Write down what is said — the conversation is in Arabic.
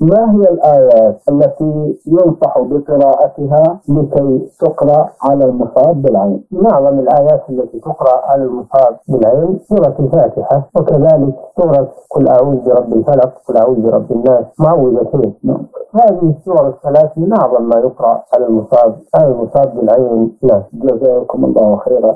ما هي الآيات التي ينصح بقراءتها لكي تقرأ على المصاب بالعين؟ معظم الآيات التي تقرأ على المصاب بالعين سورة الفاتحة، وكذلك سورة قل أعوذ برب الفلق، قل أعوذ برب الناس، معوذتين. هذه السور الثلاث من أعظم ما يقرأ على المصاب بالعين. جزاكم الله خيرا.